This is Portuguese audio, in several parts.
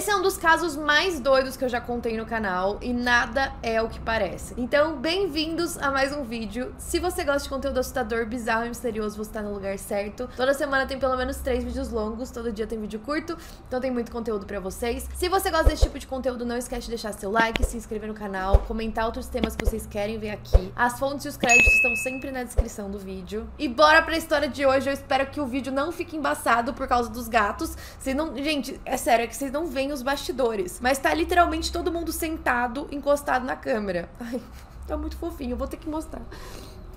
Esse é um dos casos mais doidos que eu já contei no canal e nada é o que parece. Então, bem-vindos a mais um vídeo. Se você gosta de conteúdo assustador, bizarro e misterioso, você tá no lugar certo. Toda semana tem pelo menos 3 vídeos longos, todo dia tem vídeo curto, então tem muito conteúdo pra vocês. Se você gosta desse tipo de conteúdo, não esquece de deixar seu like, se inscrever no canal, comentar outros temas que vocês querem ver aqui. As fontes e os créditos estão sempre na descrição do vídeo. E bora pra história de hoje. Eu espero que o vídeo não fique embaçado por causa dos gatos. Vocês não... Gente, é sério, é que vocês não veem os bastidores. Mas tá literalmente todo mundo sentado, encostado na câmera. Ai, tá muito fofinho, eu vou ter que mostrar.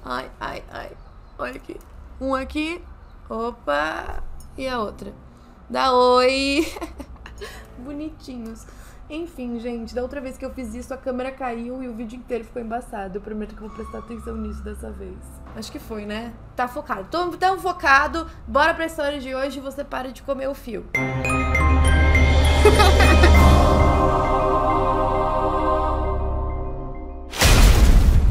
Ai, ai, ai. Olha aqui. Um aqui. Opa! E a outra. Dá oi! Bonitinhos. Enfim, gente, da outra vez que eu fiz isso, a câmera caiu e o vídeo inteiro ficou embaçado. Eu prometo que eu vou prestar atenção nisso dessa vez. Acho que foi, né? Tá focado. Tô tão focado. Bora pra história de hoje e você para de comer o fio.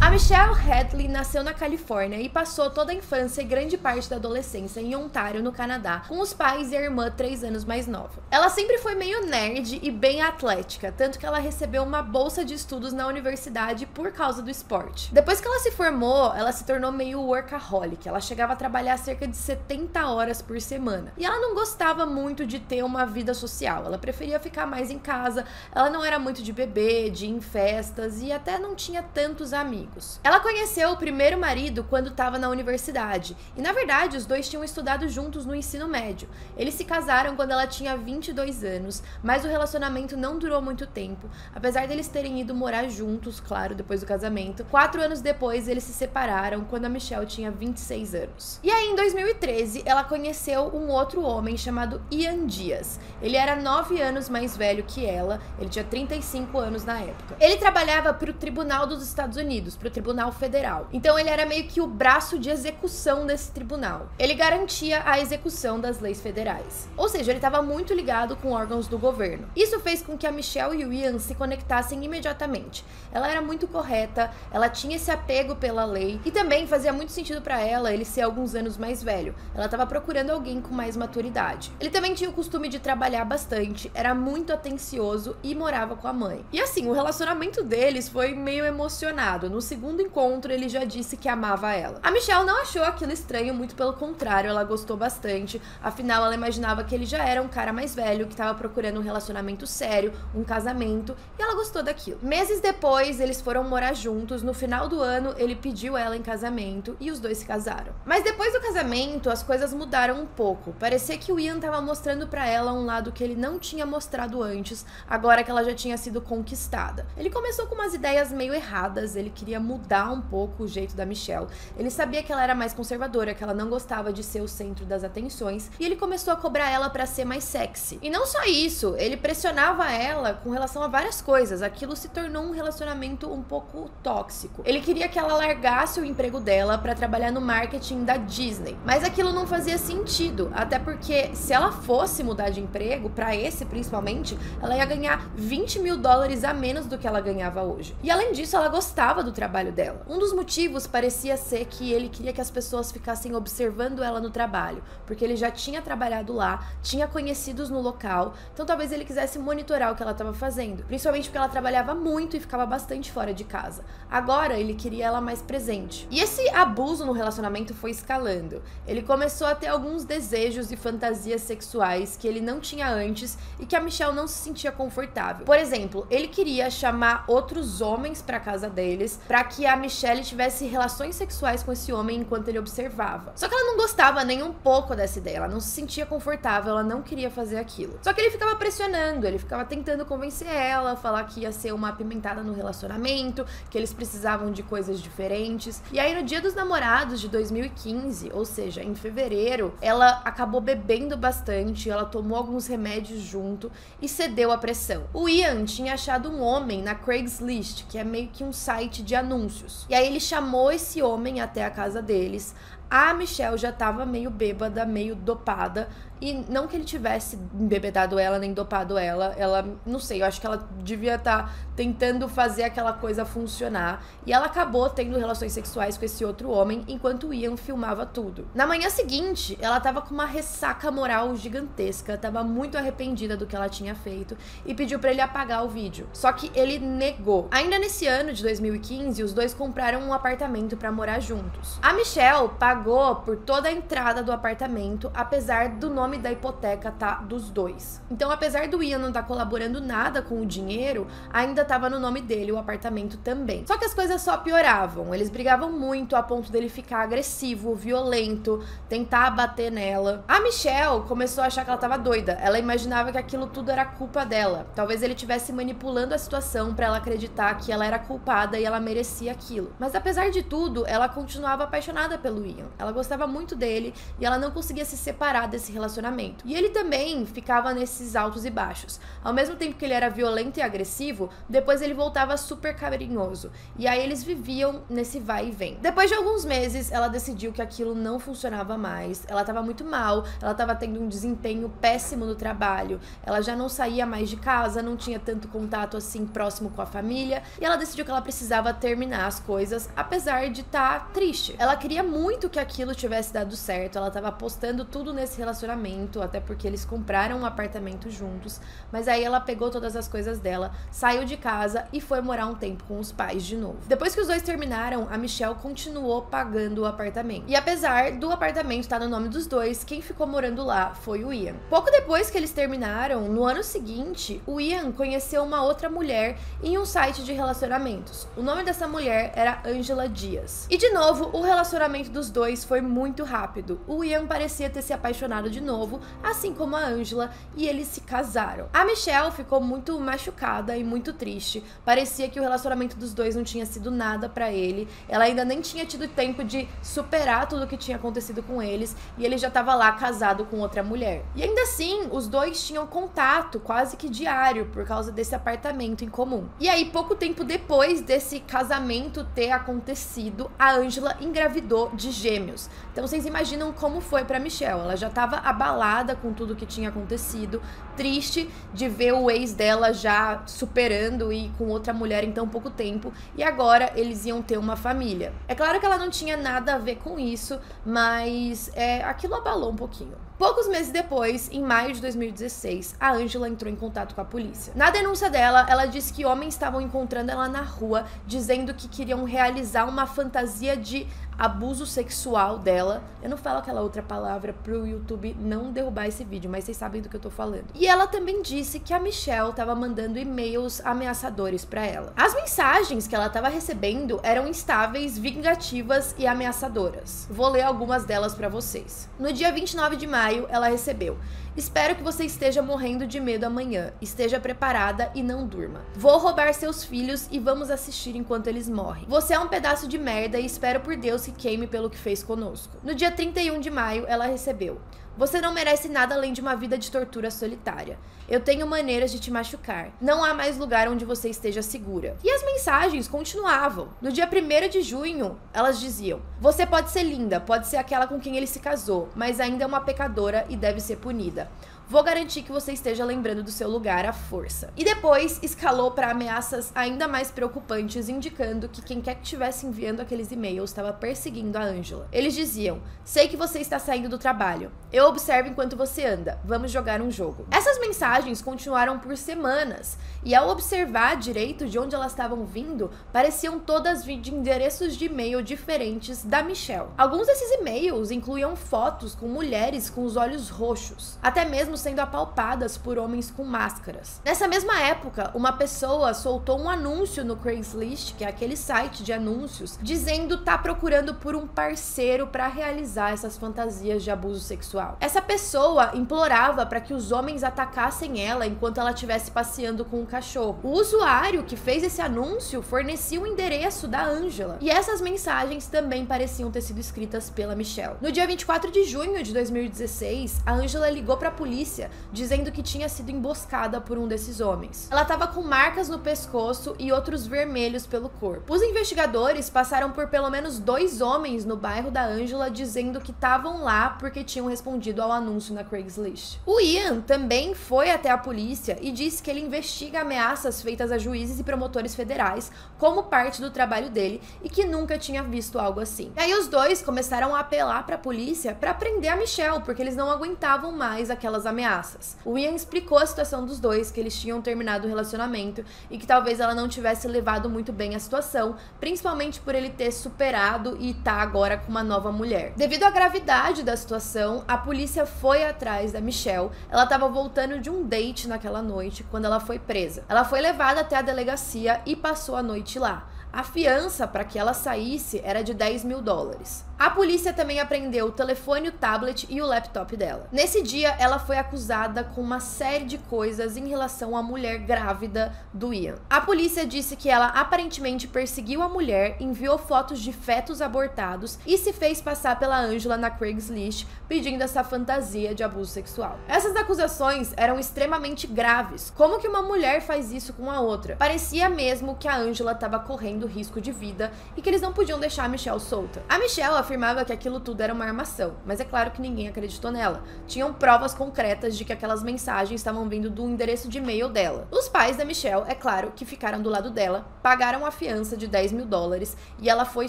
A Michelle Hadley nasceu na Califórnia e passou toda a infância e grande parte da adolescência em Ontário, no Canadá, com os pais e a irmã 3 anos mais nova. Ela sempre foi meio nerd e bem atlética, tanto que ela recebeu uma bolsa de estudos na universidade por causa do esporte. Depois que ela se formou, ela se tornou meio workaholic. Ela chegava a trabalhar cerca de 70 horas por semana. E ela não gostava muito de ter uma vida social, ela preferia ficar mais em casa, ela não era muito de beber, de ir em festas e até não tinha tantos amigos. Ela conheceu o primeiro marido quando estava na universidade e, na verdade, os dois tinham estudado juntos no ensino médio. Eles se casaram quando ela tinha 22 anos, mas o relacionamento não durou muito tempo, apesar deles terem ido morar juntos, claro, depois do casamento. 4 anos depois, eles se separaram quando a Michelle tinha 26 anos. E aí, em 2013, ela conheceu um outro homem chamado Ian Diaz. Ele era 9 anos mais velho que ela, ele tinha 35 anos na época. Ele trabalhava para o Tribunal dos Estados Unidos, para o Tribunal Federal. Então ele era meio que o braço de execução desse tribunal. Ele garantia a execução das leis federais. Ou seja, ele estava muito ligado com órgãos do governo. Isso fez com que a Michelle e o Ian se conectassem imediatamente. Ela era muito correta, ela tinha esse apego pela lei e também fazia muito sentido para ela ele ser alguns anos mais velho. Ela estava procurando alguém com mais maturidade. Ele também tinha o costume de trabalhar bastante, era muito atencioso e morava com a mãe. E assim, o relacionamento deles foi meio emocionado. No segundo encontro, ele já disse que amava ela. A Michelle não achou aquilo estranho, muito pelo contrário, ela gostou bastante. Afinal, ela imaginava que ele já era um cara mais velho, que estava procurando um relacionamento sério, um casamento, e ela gostou daquilo. Meses depois, eles foram morar juntos. No final do ano, ele pediu ela em casamento e os dois se casaram. Mas depois do casamento, as coisas mudaram um pouco. Parecia que o Ian estava mostrando pra ela um lado que ele não tinha mostrado antes, agora que ela já tinha sido conquistada. Ele começou com umas ideias meio erradas, ele queria mudar um pouco o jeito da Michelle. Ele sabia que ela era mais conservadora, que ela não gostava de ser o centro das atenções, e ele começou a cobrar ela pra ser mais sexy. E não só isso, ele pressionava ela com relação a várias coisas. Aquilo se tornou um relacionamento um pouco tóxico. Ele queria que ela largasse o emprego dela pra trabalhar no marketing da Disney, mas aquilo não fazia sentido, até porque se ela fosse mudar de emprego, pra esse principalmente, ela ia ganhar 20 mil dólares a menos do que ela ganhava hoje. E além disso, ela gostava do trabalho dela. Um dos motivos parecia ser que ele queria que as pessoas ficassem observando ela no trabalho, porque ele já tinha trabalhado lá, tinha conhecidos no local, então talvez ele quisesse monitorar o que ela estava fazendo, principalmente porque ela trabalhava muito e ficava bastante fora de casa. Agora ele queria ela mais presente. E esse abuso no relacionamento foi escalando. Ele começou a ter alguns desejos e fantasias sexuais que ele não tinha antes e que a Michelle não se sentia confortável. Por exemplo, ele queria chamar outros homens para casa deles, pra que a Michelle tivesse relações sexuais com esse homem enquanto ele observava. Só que ela não gostava nem um pouco dessa ideia, ela não se sentia confortável, ela não queria fazer aquilo. Só que ele ficava pressionando, ele ficava tentando convencer ela, falar que ia ser uma apimentada no relacionamento, que eles precisavam de coisas diferentes. E aí no dia dos namorados de 2015, ou seja, em fevereiro, ela acabou bebendo bastante, ela tomou alguns remédios junto e cedeu à pressão. O Ian tinha achado um homem na Craigslist, que é meio que um site de anúncios. E aí ele chamou esse homem até a casa deles. A Michelle já tava meio bêbada, meio dopada, E não que ele tivesse embebedado ela, nem dopado ela. Ela, não sei, eu acho que ela devia estar tentando fazer aquela coisa funcionar. E ela acabou tendo relações sexuais com esse outro homem, enquanto o Ian filmava tudo. Na manhã seguinte, ela tava com uma ressaca moral gigantesca, tava muito arrependida do que ela tinha feito, e pediu pra ele apagar o vídeo. Só que ele negou. Ainda nesse ano de 2015, os dois compraram um apartamento pra morar juntos. A Michelle pagou por toda a entrada do apartamento, apesar do nome da hipoteca tá dos dois. Então, apesar do Ian não tá colaborando nada com o dinheiro, ainda tava no nome dele o apartamento também. Só que as coisas só pioravam. Eles brigavam muito a ponto dele ficar agressivo, violento, tentar bater nela. A Michelle começou a achar que ela tava doida. Ela imaginava que aquilo tudo era culpa dela. Talvez ele estivesse manipulando a situação pra ela acreditar que ela era culpada e ela merecia aquilo. Mas apesar de tudo, ela continuava apaixonada pelo Ian. Ela gostava muito dele e ela não conseguia se separar desse relacionamento. E ele também ficava nesses altos e baixos. Ao mesmo tempo que ele era violento e agressivo, depois ele voltava super carinhoso. E aí eles viviam nesse vai e vem. Depois de alguns meses, ela decidiu que aquilo não funcionava mais. Ela tava muito mal, ela tava tendo um desempenho péssimo no trabalho, ela já não saía mais de casa, não tinha tanto contato assim próximo com a família, e ela decidiu que ela precisava terminar as coisas, apesar de estar triste. Ela queria muito que aquilo tivesse dado certo, ela tava apostando tudo nesse relacionamento, até porque eles compraram um apartamento juntos, mas aí ela pegou todas as coisas dela, saiu de casa e foi morar um tempo com os pais de novo. Depois que os dois terminaram, a Michelle continuou pagando o apartamento. E apesar do apartamento estar no nome dos dois, quem ficou morando lá foi o Ian. Pouco depois que eles terminaram, no ano seguinte, o Ian conheceu uma outra mulher em um site de relacionamentos. O nome dessa mulher era Angela Diaz. E de novo, o relacionamento dos dois foi muito rápido. O Ian parecia ter se apaixonado de novo, assim como a Angela, e eles se casaram. A Michelle ficou muito machucada e muito triste. Parecia que o relacionamento dos dois não tinha sido nada pra ele. Ela ainda nem tinha tido tempo de superar tudo o que tinha acontecido com eles, e ele já tava lá casado com outra mulher. E ainda assim, os dois tinham contato quase que diário por causa desse apartamento em comum. E aí, pouco tempo depois desse casamento ter acontecido, a Angela engravidou de gêmeos. Então vocês imaginam como foi pra Michelle. Ela já tava abalada com tudo que tinha acontecido, triste de ver o ex dela já superando e com outra mulher em tão pouco tempo, e agora eles iam ter uma família. É claro que ela não tinha nada a ver com isso, mas aquilo abalou um pouquinho. Poucos meses depois, em maio de 2016, a Angela entrou em contato com a polícia. Na denúncia dela, ela disse que homens estavam encontrando ela na rua, dizendo que queriam realizar uma fantasia de abuso sexual dela. Eu não falo aquela outra palavra pro YouTube não derrubar esse vídeo, mas vocês sabem do que eu tô falando. E ela também disse que a Michelle tava mandando e-mails ameaçadores pra ela. As mensagens que ela tava recebendo eram instáveis, vingativas e ameaçadoras. Vou ler algumas delas pra vocês. No dia 29 de maio, ela recebeu: "Espero que você esteja morrendo de medo amanhã. Esteja preparada e não durma. Vou roubar seus filhos e vamos assistir enquanto eles morrem. Você é um pedaço de merda e espero por Deus que queime pelo que fez conosco." No dia 31 de maio, ela recebeu: "Você não merece nada além de uma vida de tortura solitária. Eu tenho maneiras de te machucar. Não há mais lugar onde você esteja segura." E as mensagens continuavam. No dia 1º de junho, elas diziam: "Você pode ser linda, pode ser aquela com quem ele se casou, mas ainda é uma pecadora e deve ser punida. Vou garantir que você esteja lembrando do seu lugar à força." E depois escalou para ameaças ainda mais preocupantes, indicando que quem quer que estivesse enviando aqueles e-mails estava perseguindo a Angela. Eles diziam: "Sei que você está saindo do trabalho. Eu observo enquanto você anda. Vamos jogar um jogo." Essas mensagens continuaram por semanas, e ao observar direito de onde elas estavam vindo, pareciam todas vir de endereços de e-mail diferentes da Michelle. Alguns desses e-mails incluíam fotos com mulheres com os olhos roxos, até mesmo sendo apalpadas por homens com máscaras. Nessa mesma época, uma pessoa soltou um anúncio no Craigslist, que é aquele site de anúncios, dizendo tá procurando por um parceiro para realizar essas fantasias de abuso sexual. Essa pessoa implorava para que os homens atacassem ela enquanto ela estivesse passeando com um cachorro. O usuário que fez esse anúncio fornecia o endereço da Angela, e essas mensagens também pareciam ter sido escritas pela Michelle. No dia 24 de junho de 2016, a Angela ligou para a polícia polícia, dizendo que tinha sido emboscada por um desses homens. Ela estava com marcas no pescoço e outros vermelhos pelo corpo. Os investigadores passaram por pelo menos 2 homens no bairro da Angela dizendo que estavam lá porque tinham respondido ao anúncio na Craigslist. O Ian também foi até a polícia e disse que ele investiga ameaças feitas a juízes e promotores federais como parte do trabalho dele e que nunca tinha visto algo assim. E aí os dois começaram a apelar para a polícia para prender a Michelle, porque eles não aguentavam mais aquelas ameaças. O Ian explicou a situação dos dois, que eles tinham terminado o relacionamento e que talvez ela não tivesse levado muito bem a situação, principalmente por ele ter superado e tá agora com uma nova mulher. Devido à gravidade da situação, a polícia foi atrás da Michelle. Ela estava voltando de um date naquela noite quando ela foi presa. Ela foi levada até a delegacia e passou a noite lá. A fiança para que ela saísse era de $10.000. A polícia também apreendeu o telefone, o tablet e o laptop dela. Nesse dia, ela foi acusada com uma série de coisas em relação à mulher grávida do Ian. A polícia disse que ela aparentemente perseguiu a mulher, enviou fotos de fetos abortados e se fez passar pela Angela na Craigslist, pedindo essa fantasia de abuso sexual. Essas acusações eram extremamente graves. Como que uma mulher faz isso com a outra? Parecia mesmo que a Angela estava correndo risco de vida e que eles não podiam deixar a Michelle solta. A Michelle afirmava que aquilo tudo era uma armação, mas é claro que ninguém acreditou nela. Tinham provas concretas de que aquelas mensagens estavam vindo do endereço de e-mail dela. Os pais da Michelle, é claro, que ficaram do lado dela, pagaram a fiança de $10.000 e ela foi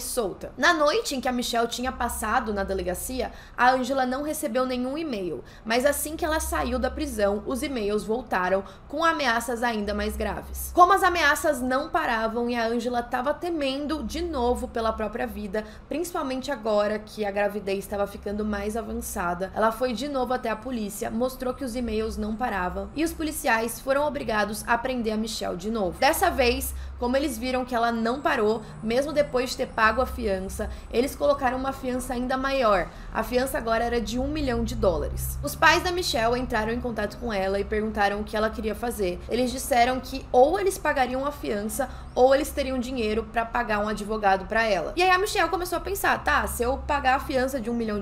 solta. Na noite em que a Michelle tinha passado na delegacia, a Angela não recebeu nenhum e-mail, mas assim que ela saiu da prisão, os e-mails voltaram com ameaças ainda mais graves. Como as ameaças não paravam e a Angela estava temendo de novo pela própria vida, principalmente agora que a gravidez estava ficando mais avançada, ela foi de novo até a polícia, mostrou que os e-mails não paravam e os policiais foram obrigados a prender a Michelle de novo. Dessa vez, como eles viram que ela não parou, mesmo depois de ter pago a fiança, eles colocaram uma fiança ainda maior. A fiança agora era de $1 milhão. Os pais da Michelle entraram em contato com ela e perguntaram o que ela queria fazer. Eles disseram que ou eles pagariam a fiança ou eles teriam dinheiro para pagar um advogado para ela. E aí a Michelle começou a pensar, tá, se eu pagar a fiança de $1 milhão,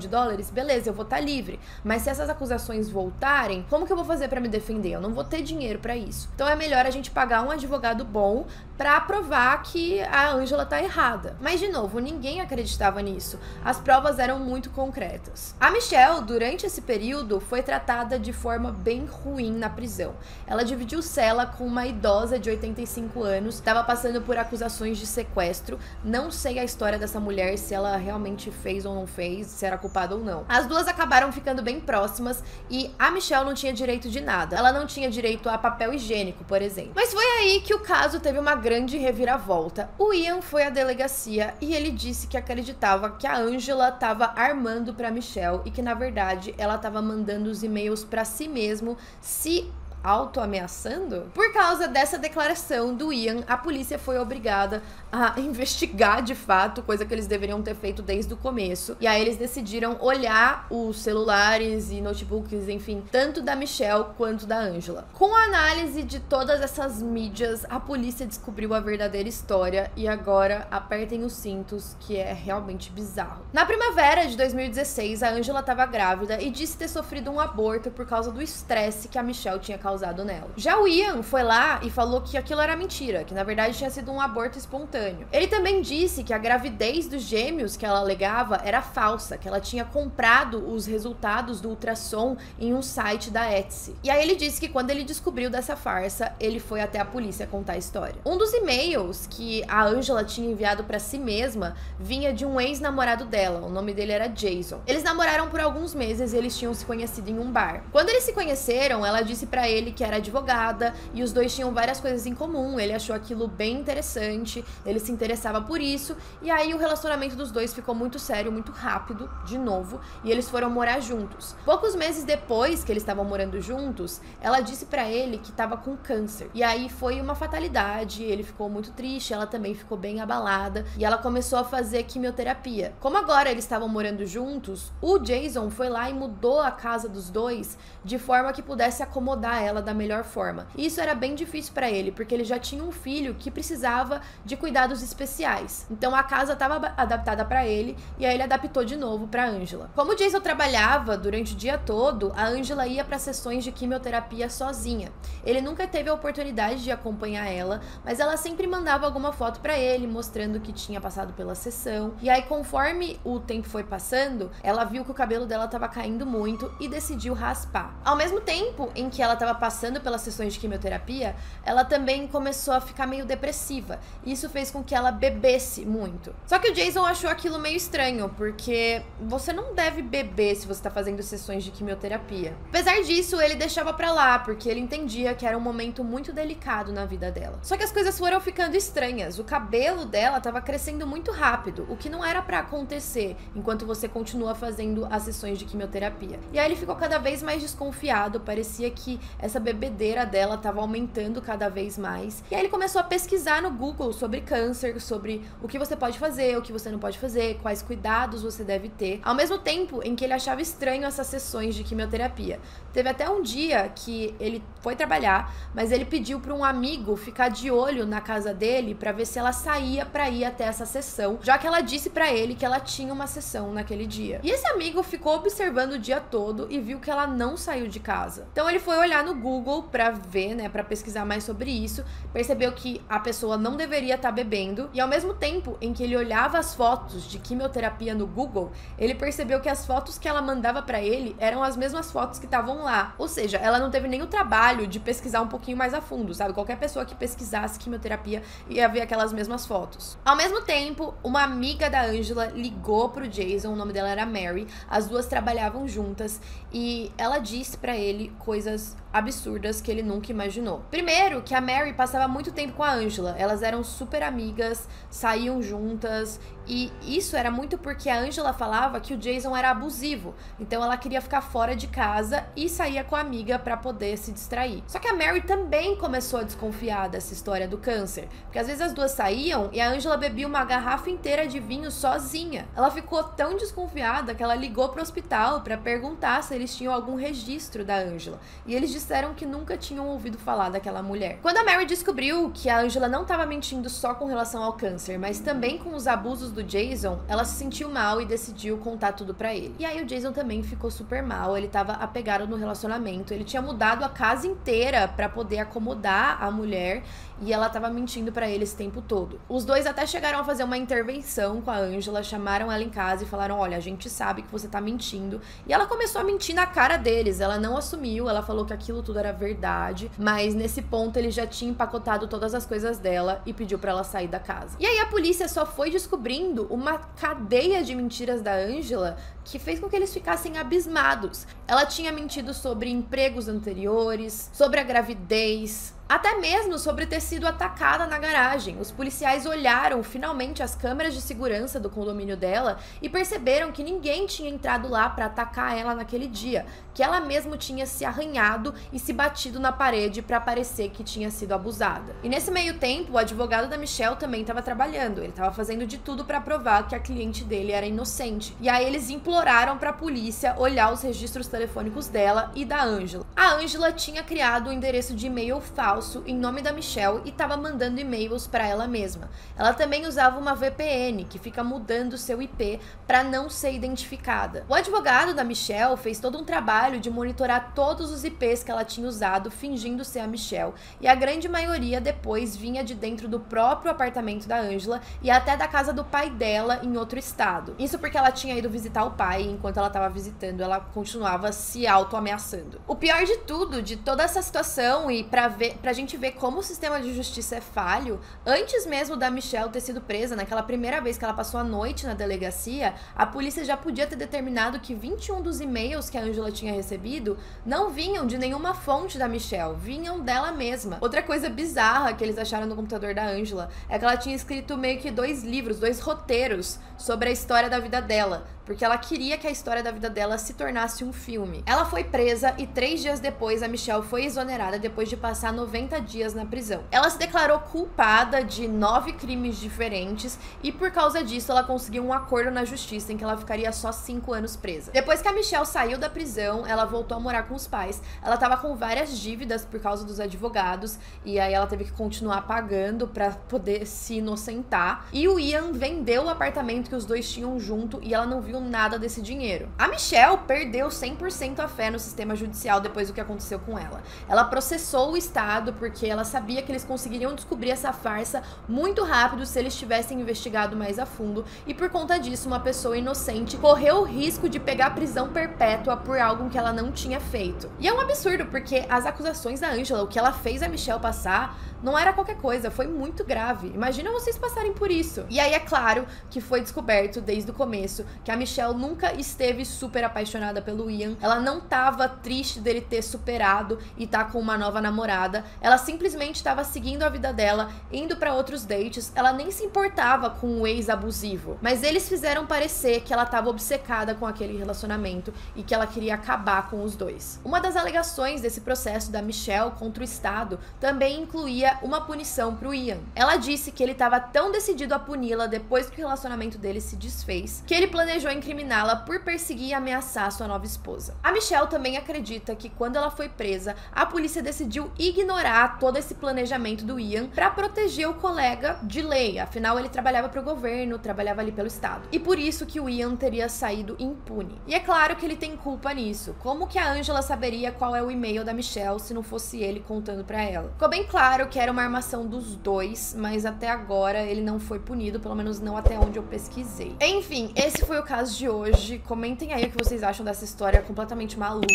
beleza, eu vou estar livre. Mas se essas acusações voltarem, como que eu vou fazer para me defender? Eu não vou ter dinheiro para isso. Então é melhor a gente pagar um advogado bom para provar que a Angela tá errada. Mas de novo, ninguém acreditava nisso. As provas eram muito concretas. A Michelle, durante esse período, foi tratada de forma bem ruim na prisão. Ela dividiu cela com uma idosa de 85 anos, estava passando por acusações de sequestro. Não sei a história dessa mulher, se ela realmente fez ou não fez, se era culpada ou não. As duas acabaram ficando bem próximas e a Michelle não tinha direito de nada. Ela não tinha direito a papel higiênico, por exemplo. Mas foi aí que o caso teve uma grande reviravolta. O Ian foi à delegacia e ele disse que acreditava que a Angela estava armando para Michelle e que na verdade ela estava mandando os e-mails para si mesmo, se auto-ameaçando? Por causa dessa declaração do Ian, a polícia foi obrigada a investigar de fato, coisa que eles deveriam ter feito desde o começo. E aí eles decidiram olhar os celulares e notebooks, enfim, tanto da Michelle quanto da Angela. Com a análise de todas essas mídias, a polícia descobriu a verdadeira história e agora apertem os cintos, que é realmente bizarro. Na primavera de 2016, a Angela estava grávida e disse ter sofrido um aborto por causa do estresse que a Michelle tinha causado nela. Já o Ian foi lá e falou que aquilo era mentira, que na verdade tinha sido um aborto espontâneo. Ele também disse que a gravidez dos gêmeos que ela alegava era falsa, que ela tinha comprado os resultados do ultrassom em um site da Etsy. E aí ele disse que quando ele descobriu dessa farsa, ele foi até a polícia contar a história. Um dos e-mails que a Angela tinha enviado para si mesma vinha de um ex-namorado dela, o nome dele era Jason. Eles namoraram por alguns meses e eles tinham se conhecido em um bar. Quando eles se conheceram, ela disse pra ele que era advogada e os dois tinham várias coisas em comum, ele achou aquilo bem interessante, ele se interessava por isso e aí o relacionamento dos dois ficou muito sério, muito rápido, de novo, e eles foram morar juntos. Poucos meses depois que eles estavam morando juntos, ela disse pra ele que tava com câncer e aí foi uma fatalidade, ele ficou muito triste, ela também ficou bem abalada e ela começou a fazer quimioterapia. Como agora eles estavam morando juntos, o Jason foi lá e mudou a casa dos dois de forma que pudesse acomodar ela ela da melhor forma. E isso era bem difícil para ele, porque ele já tinha um filho que precisava de cuidados especiais. Então a casa estava adaptada para ele e aí ele adaptou de novo para Angela. Como o Jason trabalhava durante o dia todo, a Angela ia para sessões de quimioterapia sozinha. Ele nunca teve a oportunidade de acompanhar ela, mas ela sempre mandava alguma foto para ele, mostrando que tinha passado pela sessão. E aí, conforme o tempo foi passando, ela viu que o cabelo dela estava caindo muito e decidiu raspar. Ao mesmo tempo em que ela estava passando pelas sessões de quimioterapia, ela também começou a ficar meio depressiva. Isso fez com que ela bebesse muito. Só que o Jason achou aquilo meio estranho, porque você não deve beber se você está fazendo sessões de quimioterapia. Apesar disso, ele deixava pra lá, porque ele entendia que era um momento muito delicado na vida dela. Só que as coisas foram ficando estranhas. O cabelo dela estava crescendo muito rápido, o que não era pra acontecer enquanto você continua fazendo as sessões de quimioterapia. E aí ele ficou cada vez mais desconfiado, parecia que essa bebedeira dela estava aumentando cada vez mais. E aí ele começou a pesquisar no Google sobre câncer, sobre o que você pode fazer, o que você não pode fazer, quais cuidados você deve ter, ao mesmo tempo em que ele achava estranho essas sessões de quimioterapia. Teve até um dia que ele foi trabalhar, mas ele pediu para um amigo ficar de olho na casa dele para ver se ela saía para ir até essa sessão, já que ela disse para ele que ela tinha uma sessão naquele dia. E esse amigo ficou observando o dia todo e viu que ela não saiu de casa. Então ele foi olhar no Google para ver, né, para pesquisar mais sobre isso, percebeu que a pessoa não deveria estar bebendo, e ao mesmo tempo em que ele olhava as fotos de quimioterapia no Google, ele percebeu que as fotos que ela mandava para ele eram as mesmas fotos que estavam lá. Ou seja, ela não teve nem o trabalho de pesquisar um pouquinho mais a fundo, sabe? Qualquer pessoa que pesquisasse quimioterapia ia ver aquelas mesmas fotos. Ao mesmo tempo, uma amiga da Angela ligou pro Jason, o nome dela era Mary, as duas trabalhavam juntas, e ela disse pra ele coisas absurdas que ele nunca imaginou. Primeiro, que a Mary passava muito tempo com a Angela, elas eram super amigas, saíam juntas, e isso era muito porque a Angela falava que o Jason era abusivo, então ela queria ficar fora de casa e saía com a amiga pra poder se distrair. Só que a Mary também começou a desconfiar dessa história do câncer, porque às vezes as duas saíam e a Angela bebia uma garrafa inteira de vinho sozinha. Ela ficou tão desconfiada que ela ligou pro hospital pra perguntar se eles tinham algum registro da Angela, e eles disseram que nunca tinham ouvido falar daquela mulher. Quando a Mary descobriu que a Angela não estava mentindo só com relação ao câncer, mas também com os abusos do Jason, ela se sentiu mal e decidiu contar tudo pra ele. E aí o Jason também ficou super mal, ele tava apegado no relacionamento, ele tinha mudado a casa inteira pra poder acomodar a mulher, e ela tava mentindo pra ele esse tempo todo. Os dois até chegaram a fazer uma intervenção com a Angela, chamaram ela em casa e falaram: olha, a gente sabe que você tá mentindo. E ela começou a mentir na cara deles, ela não assumiu, ela falou que aquilo tudo era verdade, mas nesse ponto ele já tinha empacotado todas as coisas dela e pediu pra ela sair da casa. E aí a polícia só foi descobrindo uma cadeia de mentiras da Angela que fez com que eles ficassem abismados. Ela tinha mentido sobre empregos anteriores, sobre a gravidez, até mesmo sobre ter sido atacada na garagem. Os policiais olharam finalmente as câmeras de segurança do condomínio dela e perceberam que ninguém tinha entrado lá pra atacar ela naquele dia, que ela mesma tinha se arranhado e se batido na parede pra parecer que tinha sido abusada. E nesse meio tempo, o advogado da Michelle também estava trabalhando, ele estava fazendo de tudo pra provar que a cliente dele era inocente. E aí eles imploraram pra polícia olhar os registros telefônicos dela e da Angela. A Angela tinha criado um endereço de e-mail falso em nome da Michelle e estava mandando e-mails para ela mesma. Ela também usava uma VPN, que fica mudando seu IP para não ser identificada. O advogado da Michelle fez todo um trabalho de monitorar todos os IPs que ela tinha usado fingindo ser a Michelle, e a grande maioria depois vinha de dentro do próprio apartamento da Angela e até da casa do pai dela em outro estado. Isso porque ela tinha ido visitar o pai e enquanto ela estava visitando ela continuava se auto-ameaçando. O pior de tudo, de toda essa situação, e pra gente ver como o sistema de justiça é falho, antes mesmo da Michelle ter sido presa, naquela primeira vez que ela passou a noite na delegacia, a polícia já podia ter determinado que 21 dos e-mails que a Angela tinha recebido não vinham de nenhuma fonte da Michelle, vinham dela mesma. Outra coisa bizarra que eles acharam no computador da Angela é que ela tinha escrito meio que dois livros, dois roteiros sobre a história da vida dela. porque ela queria que a história da vida dela se tornasse um filme. Ela foi presa e 3 dias depois a Michelle foi exonerada depois de passar 90 dias na prisão. Ela se declarou culpada de 9 crimes diferentes e por causa disso ela conseguiu um acordo na justiça em que ela ficaria só 5 anos presa. Depois que a Michelle saiu da prisão, ela voltou a morar com os pais. Ela tava com várias dívidas por causa dos advogados e aí ela teve que continuar pagando pra poder se inocentar. E o Ian vendeu o apartamento que os dois tinham junto e ela não viu nada desse dinheiro. A Michelle perdeu 100% a fé no sistema judicial depois do que aconteceu com ela. Ela processou o Estado porque ela sabia que eles conseguiriam descobrir essa farsa muito rápido se eles tivessem investigado mais a fundo e por conta disso uma pessoa inocente correu o risco de pegar prisão perpétua por algo que ela não tinha feito. E é um absurdo porque as acusações da Angela, o que ela fez a Michelle passar, não era qualquer coisa, foi muito grave. Imagina vocês passarem por isso. E aí é claro que foi descoberto desde o começo que a Michelle nunca esteve super apaixonada pelo Ian, ela não tava triste dele ter superado e tá com uma nova namorada, ela simplesmente tava seguindo a vida dela, indo pra outros dates, ela nem se importava com o ex abusivo, mas eles fizeram parecer que ela tava obcecada com aquele relacionamento e que ela queria acabar com os dois. Uma das alegações desse processo da Michelle contra o Estado também incluía uma punição pro Ian. Ela disse que ele tava tão decidido a puni-la depois que o relacionamento dele se desfez, que ele planejou incriminá-la por perseguir e ameaçar sua nova esposa. A Michelle também acredita que quando ela foi presa, a polícia decidiu ignorar todo esse planejamento do Ian pra proteger o colega de lei, afinal ele trabalhava pro governo, trabalhava ali pelo Estado. E por isso que o Ian teria saído impune. E é claro que ele tem culpa nisso, como que a Angela saberia qual é o e-mail da Michelle se não fosse ele contando pra ela? Ficou bem claro que era uma armação dos dois, mas até agora ele não foi punido, pelo menos não até onde eu pesquisei. Enfim, esse foi o caso de hoje. Comentem aí o que vocês acham dessa história completamente maluca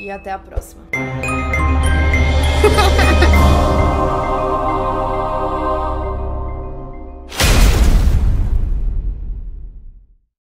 e até a próxima.